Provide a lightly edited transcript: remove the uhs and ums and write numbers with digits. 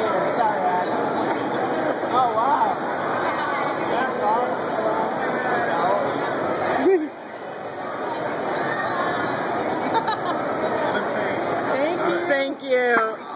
Sorry, Ash. Oh, wow. That's awesome. No. Thank you. Thank you.